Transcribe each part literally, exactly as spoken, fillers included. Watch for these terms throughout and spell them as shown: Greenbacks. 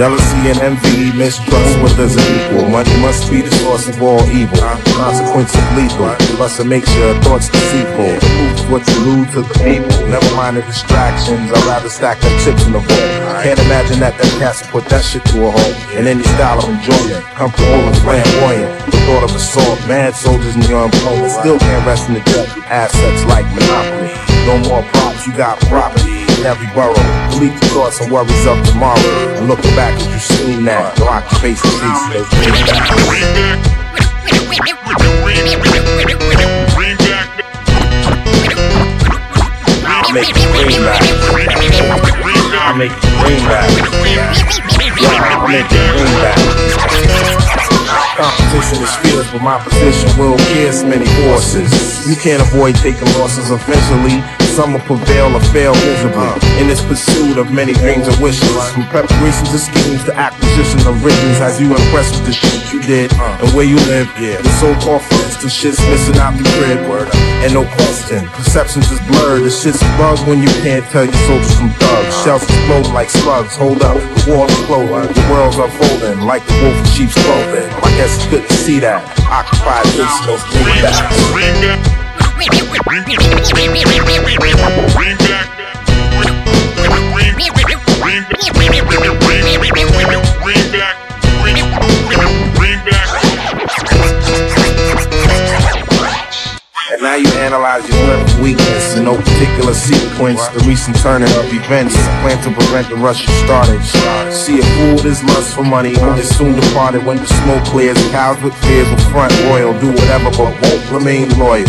Jealousy and envy, mistrust what doesn't equal. Money must be the source of all evil. Consequence of lethal, plus it makes your thoughts deceitful. Proves what you lose to the people. Never mind the distractions, I'd rather stack them chips in the hole. Can't imagine that that castle put that shit to a hole. In any style of enjoyment, comfortable and flamboyant. The thought of assault, mad soldiers in your employment. Still can't rest in the debt. Assets like monopoly. No more props, you got property. Every borough, delete the thoughts and worries of tomorrow. And looking back at you seen that block face to face. I make the greenback. I make the greenback. I make the greenback. Competition is fierce, but my position will pierce many forces. You can't avoid taking losses eventually. Some will prevail or fail miserably. In this pursuit of many dreams and wishes, from preparations to schemes to acquisition of riches, as you impressed with the shit you did and where you live. The so-called friends, the shit's missing out the grid. And no question, perceptions is blurred. The shit's bugged when you can't tell your soldiers from thugs. Shells explode like slugs. Hold up, the walls flow. The world's unfolding like the wolf in sheep's clothing. I guess it's good to see that. Occupied this, no greenbacks. And now you analyze your level weakness in no particular sequence. The recent turning of events is a plan to prevent the rush you started. See a fool this lust for money is soon departed. When the smoke clears, cows with fears will front royal. Do whatever but won't remain loyal.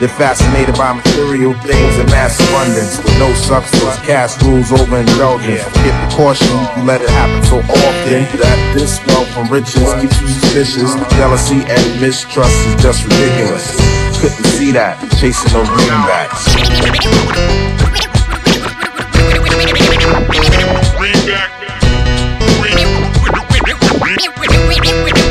They're fascinated by material things and mass abundance with no substance. Cast rules over indulgence. Forget the caution, you let it happen so often that this wealth and riches keeps you suspicious. Jealousy and mistrust is just ridiculous. Couldn't see that chasing no greenbacks. Greenback. Greenback.